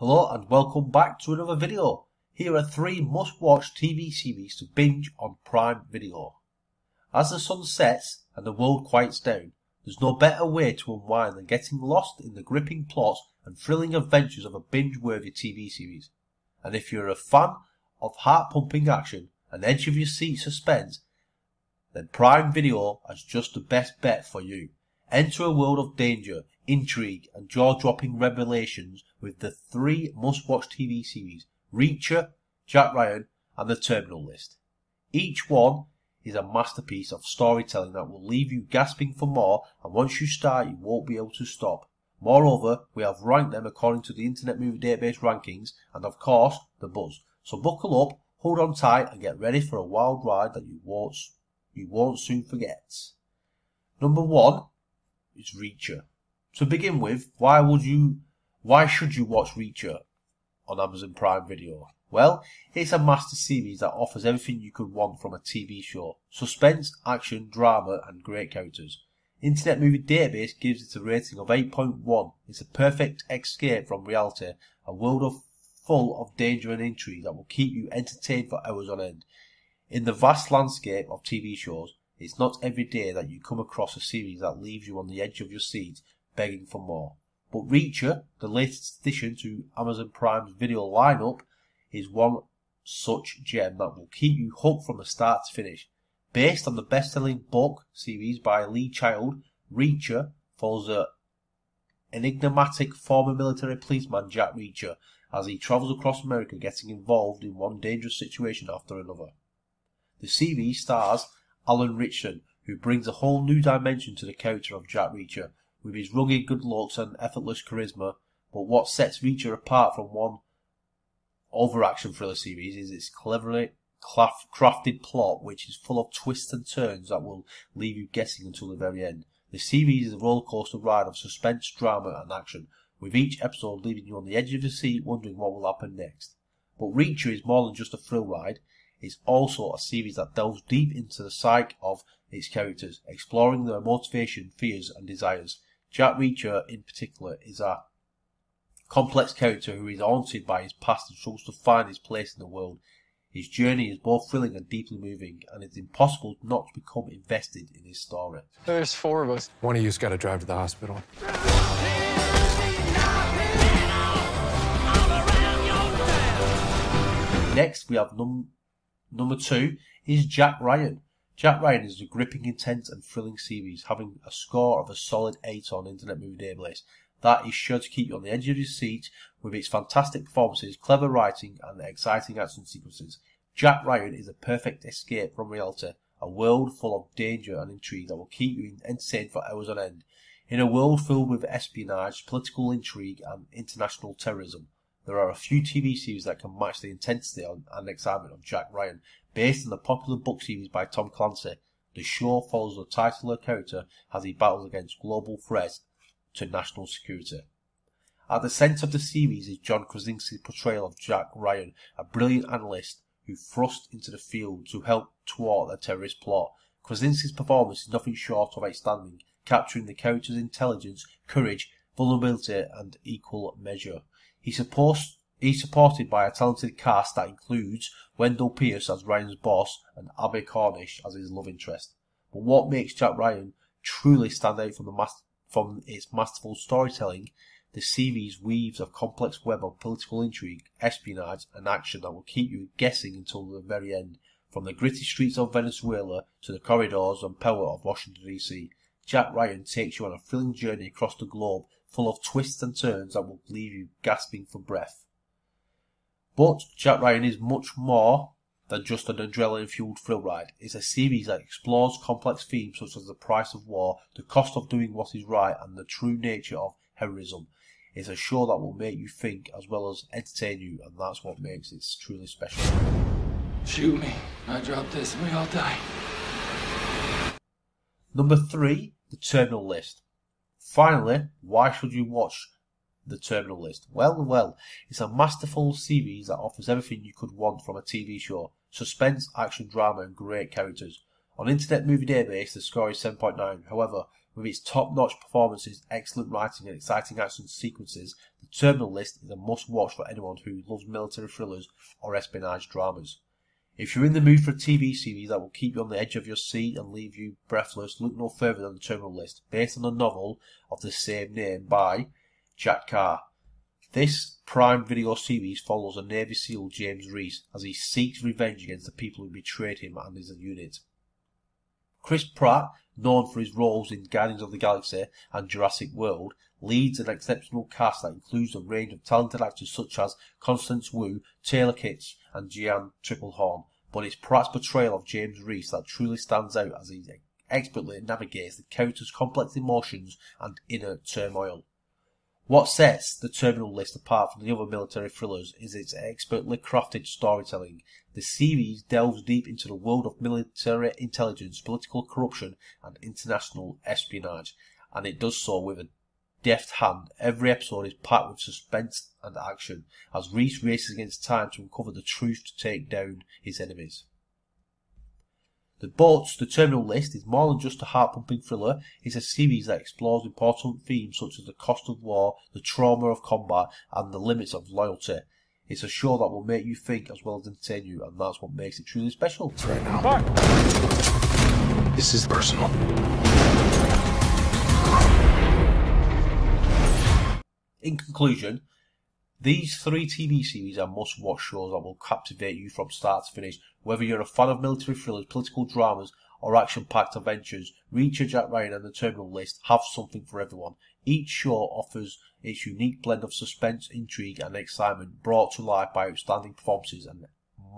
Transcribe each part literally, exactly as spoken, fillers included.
Hello and welcome back to another video. Here are three must-watch T V series to binge on Prime Video. As the sun sets and the world quiets down, there's no better way to unwind than getting lost in the gripping plots and thrilling adventures of a binge-worthy T V series. And if you're a fan of heart-pumping action and edge-of-your-seat suspense, then Prime Video is just the best bet for you. Enter a world of danger, intrigue and jaw-dropping revelations with the three must-watch T V series, Reacher, Jack Ryan and The Terminal List. Each one is a masterpiece of storytelling that will leave you gasping for more, and once you start you won't be able to stop. Moreover, we have ranked them according to the Internet Movie Database rankings and of course the buzz. So buckle up, hold on tight and get ready for a wild ride that you won't, you won't soon forget. Number one is Reacher. To begin with, why would you, why should you watch Reacher on Amazon Prime Video? Well, it's a master series that offers everything you could want from a T V show. Suspense, action, drama and great characters. Internet Movie Database gives it a rating of eight point one. It's a perfect escape from reality, a world of, full of danger and intrigue that will keep you entertained for hours on end. In the vast landscape of T V shows, it's not every day that you come across a series that leaves you on the edge of your seat, begging for more. But Reacher, the latest addition to Amazon Prime's video lineup, is one such gem that will keep you hooked from the start to finish. Based on the best-selling book series by Lee Child, Reacher follows the enigmatic former military policeman Jack Reacher as he travels across America, getting involved in one dangerous situation after another. The series stars Alan Ritchson, who brings a whole new dimension to the character of Jack Reacher, with his rugged good looks and effortless charisma. But what sets Reacher apart from one overaction thriller series is its cleverly crafted plot, which is full of twists and turns that will leave you guessing until the very end. The series is a rollercoaster ride of suspense, drama and action, with each episode leaving you on the edge of your seat wondering what will happen next. But Reacher is more than just a thrill ride. It's also a series that delves deep into the psyche of its characters, exploring their motivation, fears and desires. Jack Reacher, in particular, is a complex character who is haunted by his past and struggles to find his place in the world. His journey is both thrilling and deeply moving, and it's impossible not to become invested in his story. There's four of us. One of you's got to drive to the hospital. Next, we have num number two is Jack Ryan. Jack Ryan is a gripping, intense and thrilling series, having a score of a solid eight on Internet Movie Database. That is sure to keep you on the edge of your seat with its fantastic performances, clever writing and exciting action sequences. Jack Ryan is a perfect escape from reality, a world full of danger and intrigue that will keep you entertained for hours on end. In a world filled with espionage, political intrigue and international terrorism, there are a few T V series that can match the intensity and excitement of Jack Ryan. Based on the popular book series by Tom Clancy, the show follows the titular character as he battles against global threats to national security. At the centre of the series is John Krasinski's portrayal of Jack Ryan, a brilliant analyst who thrust into the field to help thwart the terrorist plot. Krasinski's performance is nothing short of outstanding, capturing the character's intelligence, courage, vulnerability and equal measure. He's supported by a talented cast that includes Wendell Pierce as Ryan's boss and Abbie Cornish as his love interest. But what makes Jack Ryan truly stand out from, the mas from its masterful storytelling? The series weaves a complex web of political intrigue, espionage and action that will keep you guessing until the very end. From the gritty streets of Venezuela to the corridors and power of Washington D C, Jack Ryan takes you on a thrilling journey across the globe, full of twists and turns that will leave you gasping for breath. But Jack Ryan is much more than just an adrenaline-fueled thrill ride. It's a series that explores complex themes such as the price of war, the cost of doing what is right, and the true nature of heroism. It's a show that will make you think as well as entertain you, and that's what makes it truly special. Shoot me. I drop this and we all die. Number three, The Terminal List. Finally, why should you watch The Terminal List? Well, well, it's a masterful series that offers everything you could want from a T V show. Suspense, action, drama and great characters. On Internet Movie Database, the score is seven point nine. However, With its top-notch performances, excellent writing and exciting action sequences, The Terminal List is a must-watch for anyone who loves military thrillers or espionage dramas. If you're in the mood for a T V series that will keep you on the edge of your seat and leave you breathless, look no further than The Terminal List, based on the novel of the same name by Jack Carr. This Prime Video series follows a Navy SEAL, James Reese, as he seeks revenge against the people who betrayed him and his unit. Chris Pratt, known for his roles in Guardians of the Galaxy and Jurassic World, leads an exceptional cast that includes a range of talented actors such as Constance Wu, Taylor Kitsch and Jeanne Tripplehorn, but it's Pratt's portrayal of James Reese that truly stands out as he expertly navigates the character's complex emotions and inner turmoil. What sets The Terminal List apart from the other military thrillers is its expertly crafted storytelling. The series delves deep into the world of military intelligence, political corruption and international espionage, and it does so with a deft hand. Every episode is packed with suspense and action, as Reese races against time to uncover the truth to take down his enemies. The Boats, The Terminal List, is more than just a heart-pumping thriller. It's a series that explores important themes such as the cost of war, the trauma of combat, and the limits of loyalty. It's a show that will make you think as well as entertain you, and that's what makes it truly special. Right now. Mark. This is personal. In conclusion, these three T V series are must-watch shows that will captivate you from start to finish. Whether you're a fan of military thrillers, political dramas, or action-packed adventures, Reacher, Jack Ryan and The Terminal List have something for everyone. Each show offers its unique blend of suspense, intrigue and excitement, brought to life by outstanding performances and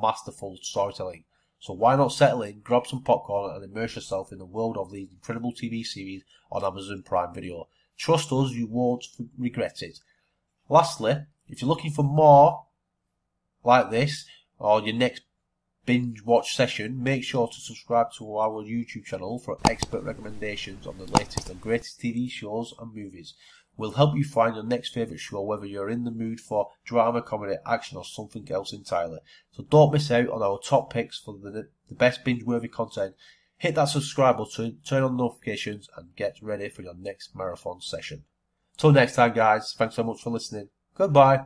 masterful storytelling. So why not settle in, grab some popcorn and immerse yourself in the world of these incredible T V series on Amazon Prime Video. Trust us, you won't regret it. Lastly, if you're looking for more like this, or your next binge watch session, make sure to subscribe to our YouTube channel for expert recommendations on the latest and greatest T V shows and movies. We'll help you find your next favourite show, whether you're in the mood for drama, comedy, action or something else entirely. So don't miss out on our top picks for the, the best binge-worthy content. Hit that subscribe button, turn on notifications and get ready for your next marathon session. Till next time guys, thanks so much for listening. Goodbye.